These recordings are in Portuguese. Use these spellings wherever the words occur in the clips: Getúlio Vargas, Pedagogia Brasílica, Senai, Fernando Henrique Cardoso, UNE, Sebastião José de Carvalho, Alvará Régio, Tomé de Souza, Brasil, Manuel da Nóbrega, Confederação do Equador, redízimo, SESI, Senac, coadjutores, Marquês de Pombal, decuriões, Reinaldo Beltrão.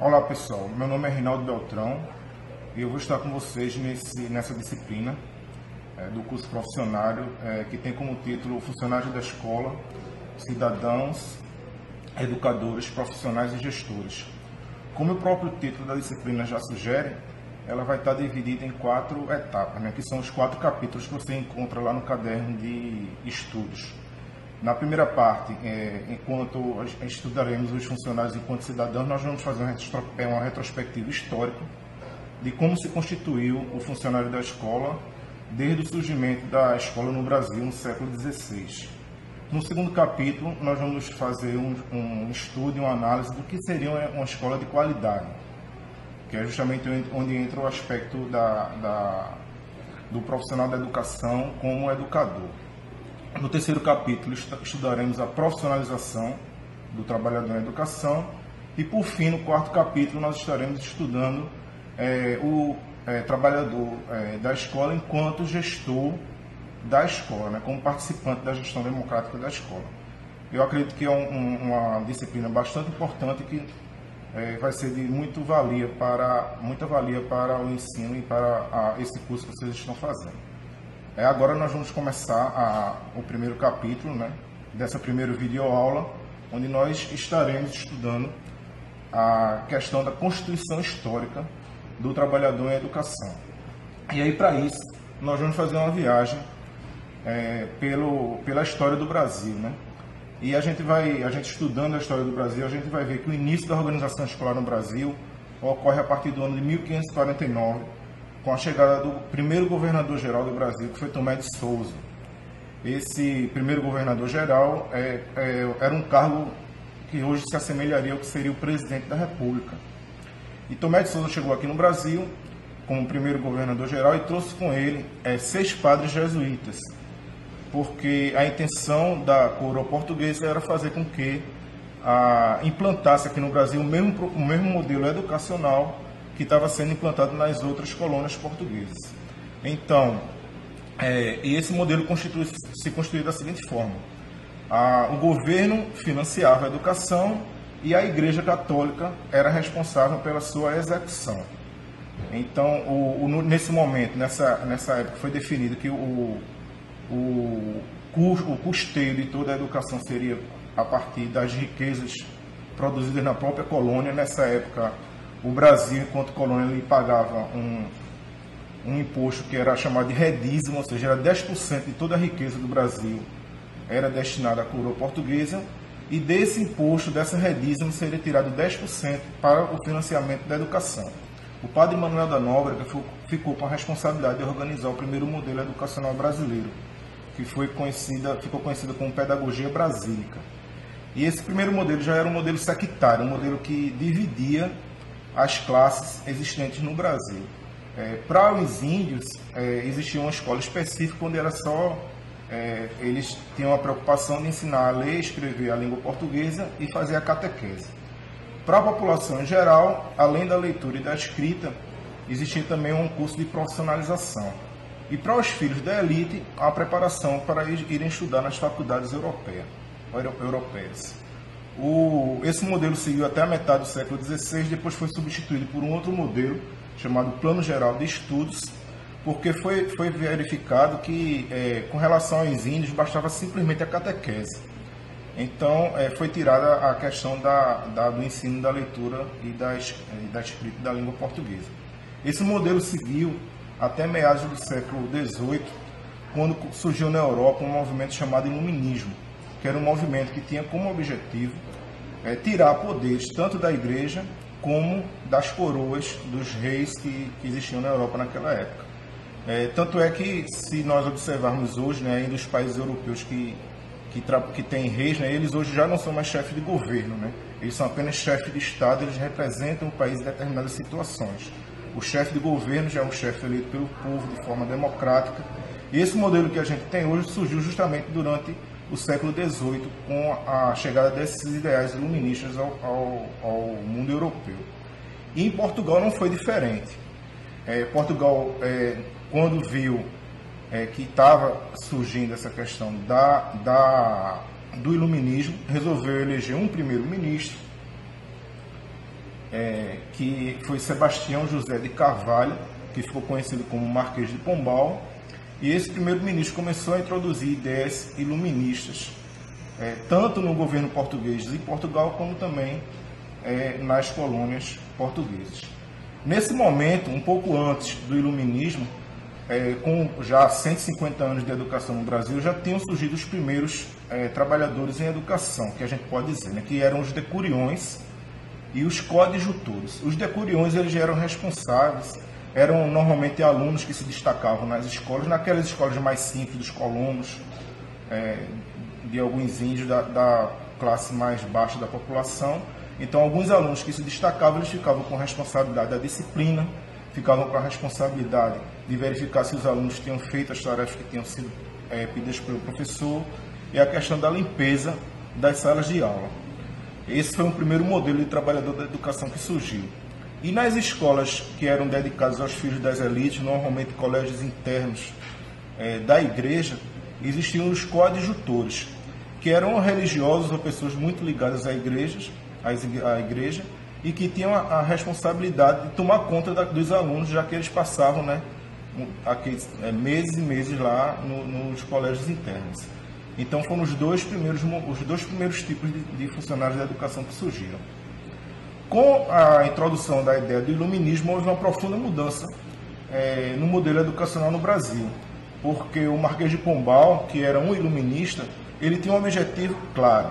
Olá pessoal, meu nome é Reinaldo Beltrão e eu vou estar com vocês nessa disciplina do curso profissionário que tem como título Funcionários da Escola, Cidadãos, Educadores, Profissionais e Gestores. Como o próprio título da disciplina já sugere, ela vai estar dividida em 4 etapas, né, que são os 4 capítulos que você encontra lá no caderno de estudos. Na primeira parte, enquanto estudaremos os funcionários enquanto cidadãos, nós vamos fazer uma retrospectiva histórica de como se constituiu o funcionário da escola desde o surgimento da escola no Brasil no século XVI. No segundo capítulo, nós vamos fazer um estudo e uma análise do que seria uma escola de qualidade, que é justamente onde entra o aspecto do profissional da educação como educador. No terceiro capítulo, estudaremos a profissionalização do trabalhador na educação. E, por fim, no quarto capítulo, nós estaremos estudando o trabalhador da escola enquanto gestor da escola, né, como participante da gestão democrática da escola. Eu acredito que é uma disciplina bastante importante que vai ser de muita valia para o ensino e para esse curso que vocês estão fazendo. Agora nós vamos começar o primeiro capítulo, né, dessa primeira videoaula, onde nós estaremos estudando a questão da constituição histórica do trabalhador em educação. E aí, para isso, nós vamos fazer uma viagem pela história do Brasil, né? E a gente estudando a história do Brasil, a gente vai ver que o início da organização escolar no Brasil ocorre a partir do ano de 1549, com a chegada do primeiro governador-geral do Brasil, que foi Tomé de Souza. Esse primeiro governador-geral era um cargo que hoje se assemelharia ao que seria o presidente da República. E Tomé de Souza chegou aqui no Brasil como primeiro governador-geral e trouxe com ele 6 padres jesuítas, porque a intenção da coroa portuguesa era fazer com que implantasse aqui no Brasil o mesmo modelo educacional que estava sendo implantado nas outras colônias portuguesas. Então, esse modelo se constituiu da seguinte forma: o governo financiava a educação e a Igreja Católica era responsável pela sua execução. Então, nessa época, foi definido que o custeio de toda a educação seria a partir das riquezas produzidas na própria colônia. Nessa época, o Brasil, enquanto colônia, ele pagava um imposto que era chamado de redízimo, ou seja, era 10% de toda a riqueza do Brasil era destinada à coroa portuguesa, e desse imposto, dessa redízimo, seria tirado 10% para o financiamento da educação. O padre Manuel da Nóbrega ficou com a responsabilidade de organizar o primeiro modelo educacional brasileiro, que ficou conhecido como Pedagogia Brasílica. E esse primeiro modelo já era um modelo sectário, um modelo que dividia as classes existentes no Brasil. Para os índios, existia uma escola específica onde eles tinham a preocupação de ensinar a ler e escrever a língua portuguesa e fazer a catequese. Para a população em geral, além da leitura e da escrita, existia também um curso de profissionalização. E para os filhos da elite, a preparação para irem estudar nas faculdades europeias. Esse modelo seguiu até a metade do século XVI, depois foi substituído por um outro modelo, chamado Plano Geral de Estudos, porque foi verificado que, com relação aos índios, bastava simplesmente a catequese. Então, foi tirada a questão do ensino da leitura e da escrita da língua portuguesa. Esse modelo seguiu até meados do século XVIII, quando surgiu na Europa um movimento chamado Iluminismo, que era um movimento que tinha como objetivo tirar poderes tanto da igreja como das coroas, dos reis que existiam na Europa naquela época. Tanto é que, se nós observarmos hoje, né, ainda os países europeus que têm reis, né, eles hoje já não são mais chefes de governo, né, eles são apenas chefes de Estado, eles representam o país em determinadas situações. O chefe de governo já é um chefe eleito pelo povo de forma democrática. E esse modelo que a gente tem hoje surgiu justamente durante o século XVIII, com a chegada desses ideais iluministas ao mundo europeu. E em Portugal não foi diferente. Portugal, quando viu que estava surgindo essa questão do iluminismo, resolveu eleger um primeiro-ministro que foi Sebastião José de Carvalho, que ficou conhecido como Marquês de Pombal, e esse primeiro-ministro começou a introduzir ideias iluministas, tanto no governo português de Portugal, como também nas colônias portuguesas. Nesse momento, um pouco antes do iluminismo, com já 150 anos de educação no Brasil, já tinham surgido os primeiros trabalhadores em educação, que a gente pode dizer, né, que eram os decuriões e os coadjutores. Os decuriões, eles eram responsáveis, eram normalmente alunos que se destacavam nas escolas, naquelas escolas mais simples dos colonos, de alguns índios da classe mais baixa da população. Então, alguns alunos que se destacavam, eles ficavam com a responsabilidade da disciplina, ficavam com a responsabilidade de verificar se os alunos tinham feito as tarefas que tinham sido pedidas pelo professor, e a questão da limpeza das salas de aula. Esse foi um primeiro modelo de trabalhador da educação que surgiu. E nas escolas que eram dedicadas aos filhos das elites, normalmente colégios internos da igreja, existiam os coadjutores, que eram religiosos ou pessoas muito ligadas à igreja, e que tinham a responsabilidade de tomar conta dos alunos, já que eles passavam, né, meses e meses lá nos colégios internos. Então foram os dois primeiros tipos de funcionários da educação que surgiram. Com a introdução da ideia do iluminismo, houve uma profunda mudança no modelo educacional no Brasil, porque o Marquês de Pombal, que era um iluminista, ele tinha um objetivo claro,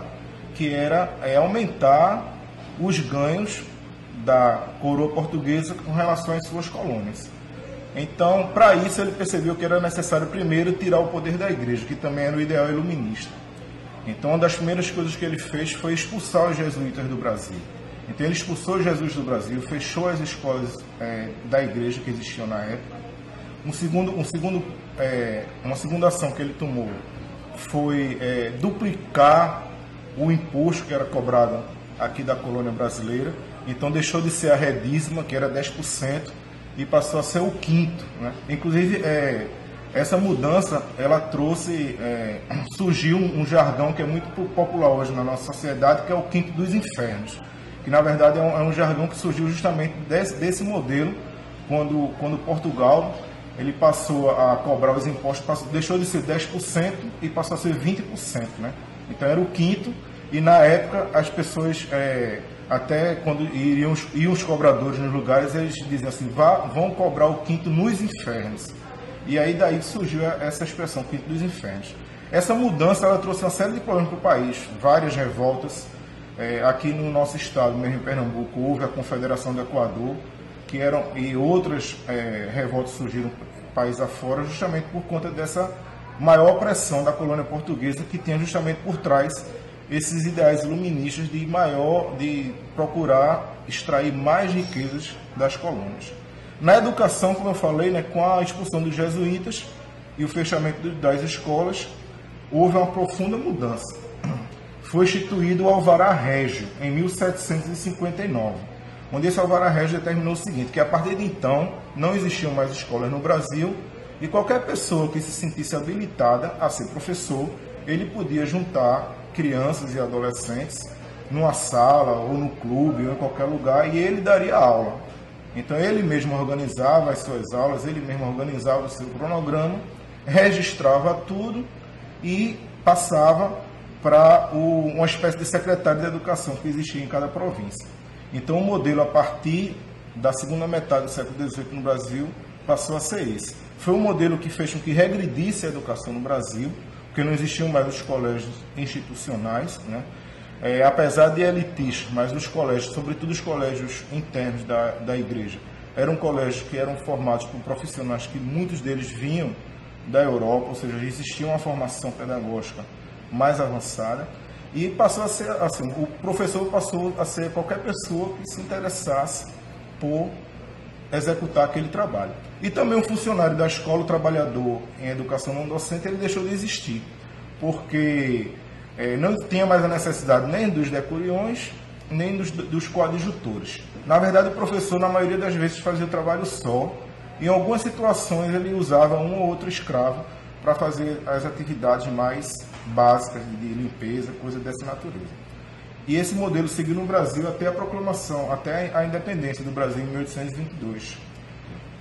que era aumentar os ganhos da coroa portuguesa com relação às suas colônias. Então, para isso, ele percebeu que era necessário primeiro tirar o poder da igreja, que também era o ideal iluminista. Então, uma das primeiras coisas que ele fez foi expulsar os jesuítas do Brasil. Então, ele expulsou os jesuítas do Brasil, fechou as escolas da igreja que existiam na época. Uma segunda ação que ele tomou foi duplicar o imposto que era cobrado aqui da colônia brasileira. Então, deixou de ser a redízima, que era 10%, e passou a ser o quinto, né? Inclusive, essa mudança, ela trouxe, surgiu um jargão que é muito popular hoje na nossa sociedade, que é o quinto dos infernos, que na verdade é um jargão que surgiu justamente desse modelo, quando Portugal ele passou a cobrar os impostos, deixou de ser 10% e passou a ser 20%, né? Então era o quinto, e na época as pessoas... até quando iam os cobradores nos lugares, eles diziam assim, vão cobrar o quinto nos infernos. E aí daí surgiu essa expressão, quinto dos infernos. Essa mudança, ela trouxe uma série de problemas para o país, várias revoltas. Aqui no nosso estado, mesmo em Pernambuco, houve a Confederação do Equador, e outras revoltas surgiram país afora, justamente por conta dessa maior pressão da colônia portuguesa, que tinha justamente por trás esses ideais iluministas de procurar extrair mais riquezas das colônias. Na educação, como eu falei, né, com a expulsão dos jesuítas e o fechamento das escolas, houve uma profunda mudança. Foi instituído o Alvará Régio, em 1759, onde esse Alvará Régio determinou o seguinte, que a partir de então não existiam mais escolas no Brasil, e qualquer pessoa que se sentisse habilitada a ser professor, ele podia juntar crianças e adolescentes numa sala, ou no clube, ou em qualquer lugar, e ele daria aula. Então ele mesmo organizava as suas aulas, ele mesmo organizava o seu cronograma, registrava tudo e passava para uma espécie de secretário de educação que existia em cada província. Então o modelo, a partir da segunda metade do século XVIII no Brasil, passou a ser esse. Foi um modelo que fez com que regredisse a educação no Brasil, porque não existiam mais os colégios institucionais, né? Apesar de elitistas, mas os colégios, sobretudo os colégios internos da igreja, eram colégios que eram formados por profissionais que muitos deles vinham da Europa, ou seja, existia uma formação pedagógica mais avançada, e passou a ser assim, o professor passou a ser qualquer pessoa que se interessasse por executar aquele trabalho. E também o funcionário da escola, o trabalhador em educação não docente, ele deixou de existir, porque não tinha mais a necessidade nem dos decuriões, nem dos coadjutores. Na verdade, o professor, na maioria das vezes, fazia o trabalho só. Em algumas situações, ele usava um ou outro escravo para fazer as atividades mais básicas de limpeza, coisa dessa natureza. E esse modelo seguiu no Brasil até a proclamação, até a independência do Brasil em 1822,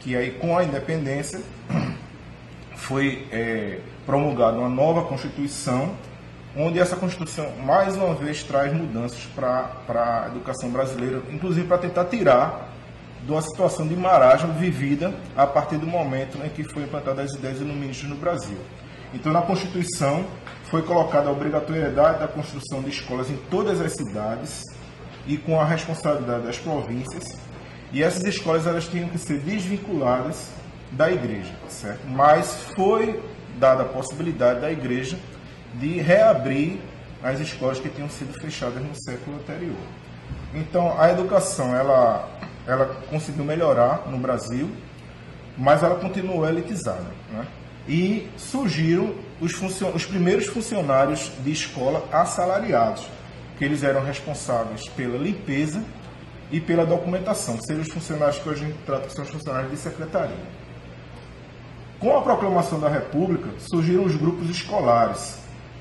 que aí com a independência foi promulgada uma nova Constituição, onde essa Constituição mais uma vez traz mudanças para a educação brasileira, inclusive para tentar tirar de uma situação de marasmo vivida a partir do momento em que foi implantada as ideias iluministas no Brasil. Então, na Constituição foi colocada a obrigatoriedade da construção de escolas em todas as cidades e com a responsabilidade das províncias, e essas escolas elas tinham que ser desvinculadas da igreja, certo? Mas foi dada a possibilidade da igreja de reabrir as escolas que tinham sido fechadas no século anterior. Então, a educação ela conseguiu melhorar no Brasil, mas ela continuou elitizada, né? E surgiram os primeiros funcionários de escola assalariados, que eles eram responsáveis pela limpeza e pela documentação, que seriam os funcionários que hoje a gente trata que são os funcionários de secretaria. Com a proclamação da República, surgiram os grupos escolares,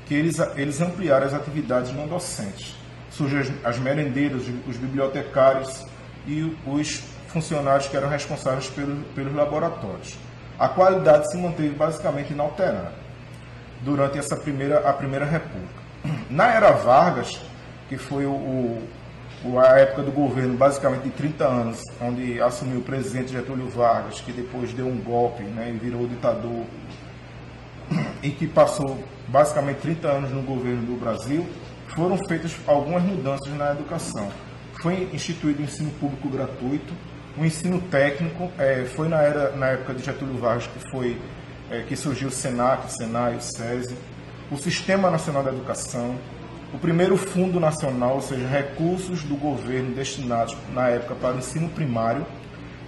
que eles ampliaram as atividades não docentes. Surgiram as merendeiras, os bibliotecários e os funcionários que eram responsáveis pelos laboratórios. A qualidade se manteve basicamente inalterada durante essa a primeira República. Na era Vargas, que foi a época do governo basicamente de 30 anos, onde assumiu o presidente Getúlio Vargas, que depois deu um golpe, né, e virou ditador, e que passou basicamente 30 anos no governo do Brasil, foram feitas algumas mudanças na educação. Foi instituído o ensino público gratuito. O ensino técnico foi na época de Getúlio Vargas que surgiu o Senac, o Senai, o SESI, o Sistema Nacional da Educação, o primeiro Fundo Nacional, ou seja, recursos do governo destinados na época para o ensino primário,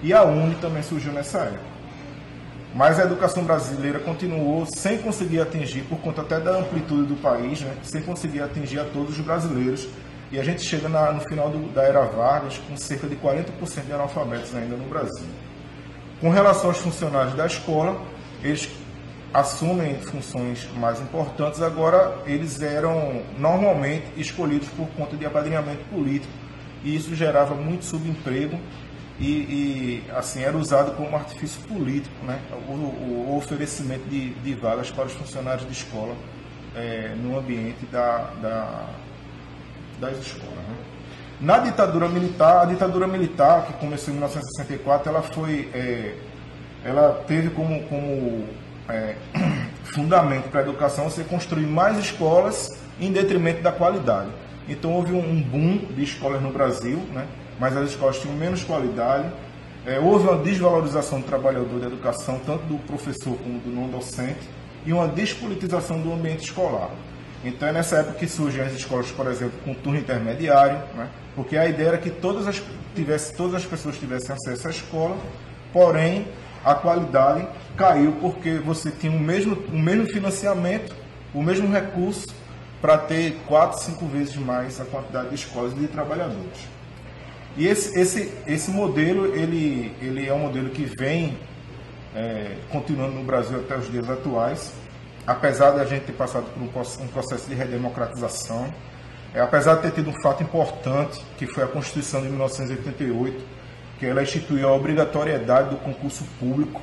e a UNE também surgiu nessa época. Mas a educação brasileira continuou sem conseguir atingir, por conta até da amplitude do país, né, sem conseguir atingir a todos os brasileiros. E a gente chega no final da era Vargas com cerca de 40% de analfabetos ainda no Brasil. Com relação aos funcionários da escola, eles assumem funções mais importantes. Agora, eles eram normalmente escolhidos por conta de apadrinhamento político, e isso gerava muito subemprego e assim, era usado como artifício político, né, o oferecimento de vagas para os funcionários de escola no ambiente das escolas, né? Na ditadura militar, a ditadura militar que começou em 1964, ela teve como fundamento para a educação você construir mais escolas em detrimento da qualidade. Então houve um boom de escolas no Brasil, né? Mas as escolas tinham menos qualidade, houve uma desvalorização do trabalhador da educação, tanto do professor como do não docente, e uma despolitização do ambiente escolar. Então é nessa época que surgem as escolas, por exemplo, com turno intermediário, né? Porque a ideia era que todas as pessoas tivessem acesso à escola, porém a qualidade caiu porque você tinha o mesmo financiamento, o mesmo recurso para ter 4 a 5 vezes mais a quantidade de escolas e de trabalhadores. E esse modelo ele é um modelo que vem continuando no Brasil até os dias atuais, apesar de a gente ter passado por um processo de redemocratização, apesar de ter tido um fato importante, que foi a Constituição de 1988, que ela instituiu a obrigatoriedade do concurso público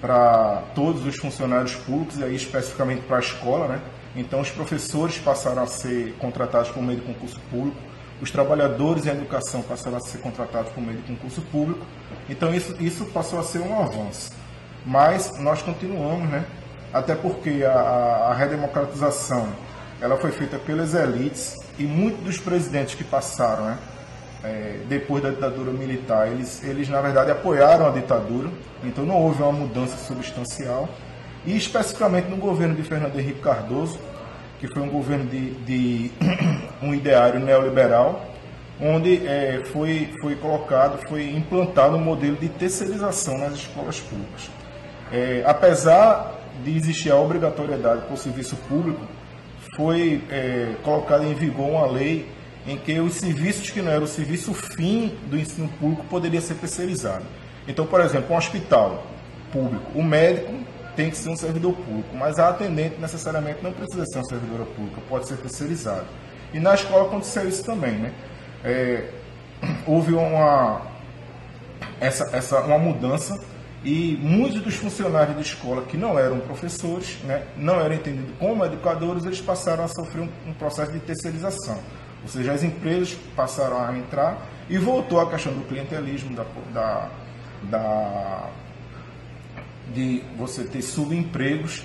para todos os funcionários públicos, e aí especificamente para a escola, né? Então os professores passaram a ser contratados por meio de concurso público, os trabalhadores em educação passaram a ser contratados por meio de concurso público. Então isso passou a ser um avanço. Mas nós continuamos, né? Até porque a redemocratização ela foi feita pelas elites, e muitos dos presidentes que passaram, né, depois da ditadura militar, eles na verdade apoiaram a ditadura, então não houve uma mudança substancial, e especificamente no governo de Fernando Henrique Cardoso, que foi um governo de um ideário neoliberal, onde foi implantado um modelo de terceirização nas escolas públicas. Apesar de existir a obrigatoriedade para o serviço público, foi colocada em vigor uma lei em que os serviços que não eram o serviço fim do ensino público poderia ser terceirizado. Então, por exemplo, um hospital público, o médico tem que ser um servidor público, mas a atendente necessariamente não precisa ser uma servidora pública, pode ser terceirizado. E na escola aconteceu isso também, né? Houve uma mudança e muitos dos funcionários de escola que não eram professores, né, não eram entendidos como educadores, eles passaram a sofrer um processo de terceirização. Ou seja, as empresas passaram a entrar e voltou a questão do clientelismo, de você ter subempregos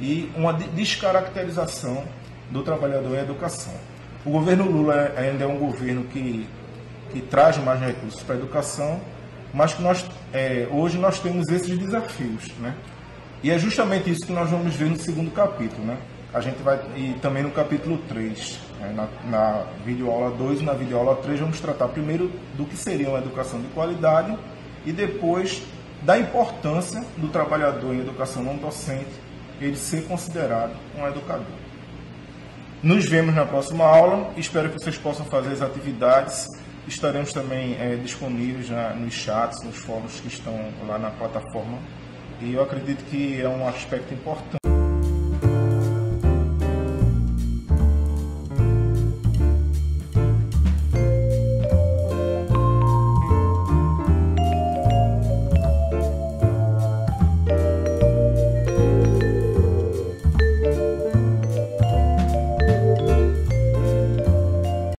e uma descaracterização do trabalhador em educação. O governo Lula ainda é um governo que traz mais recursos para a educação, mas que hoje nós temos esses desafios, né? E é justamente isso que nós vamos ver no segundo capítulo, né? A gente vai, e também no capítulo 3, né? na videoaula 2 e na videoaula 3 vamos tratar primeiro do que seria uma educação de qualidade e depois da importância do trabalhador em educação não docente, ele ser considerado um educador. Nos vemos na próxima aula, espero que vocês possam fazer as atividades. Estaremos também disponíveis nos chats, nos fóruns que estão lá na plataforma. E eu acredito que é um aspecto importante.